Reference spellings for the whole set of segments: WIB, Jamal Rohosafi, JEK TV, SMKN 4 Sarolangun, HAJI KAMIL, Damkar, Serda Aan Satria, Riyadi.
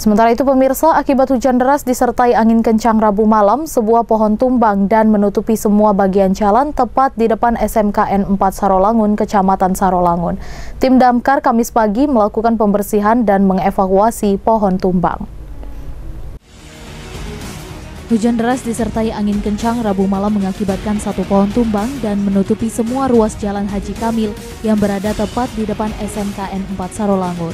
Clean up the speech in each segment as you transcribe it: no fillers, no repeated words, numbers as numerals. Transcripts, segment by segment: Sementara itu pemirsa, akibat hujan deras disertai angin kencang Rabu malam, sebuah pohon tumbang dan menutupi semua bagian jalan tepat di depan SMKN 4 Sarolangun, Kecamatan Sarolangun. Tim Damkar Kamis pagi melakukan pembersihan dan mengevakuasi pohon tumbang. Hujan deras disertai angin kencang Rabu malam mengakibatkan satu pohon tumbang dan menutupi semua ruas jalan Haji Kamil yang berada tepat di depan SMKN 4 Sarolangun.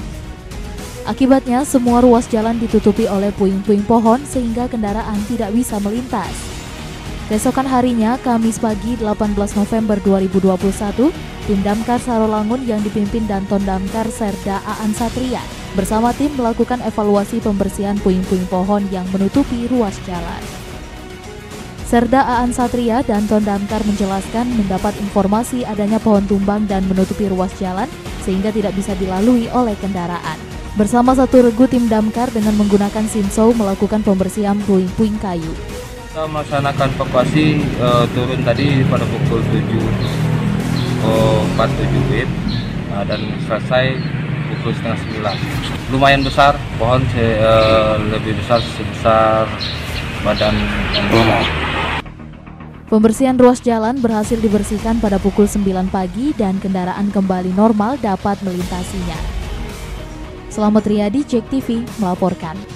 Akibatnya, semua ruas jalan ditutupi oleh puing-puing pohon sehingga kendaraan tidak bisa melintas. Keesokan harinya, Kamis pagi 18 November 2021, tim Damkar Sarolangun yang dipimpin Danton Damkar Serda Aan Satria bersama tim melakukan evaluasi pembersihan puing-puing pohon yang menutupi ruas jalan. Serda Aan Satria dan Danton Damkar menjelaskan mendapat informasi adanya pohon tumbang dan menutupi ruas jalan sehingga tidak bisa dilalui oleh kendaraan. Bersama satu regu tim Damkar dengan menggunakan sinsau melakukan pembersihan puing-puing kayu. Kita melaksanakan evakuasi turun tadi pada pukul 7.47 WIB dan selesai pukul 8.30. Lumayan besar, pohon lebih besar sebesar badan rumah. Pembersihan ruas jalan berhasil dibersihkan pada pukul 9 pagi dan kendaraan kembali normal dapat melintasinya. Selamat Riyadi, JEK TV melaporkan.